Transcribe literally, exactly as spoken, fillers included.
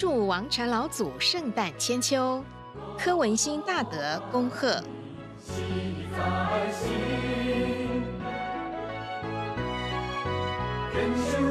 祝王禅老祖圣诞千秋，柯文新大德恭贺。 喜在心，人生。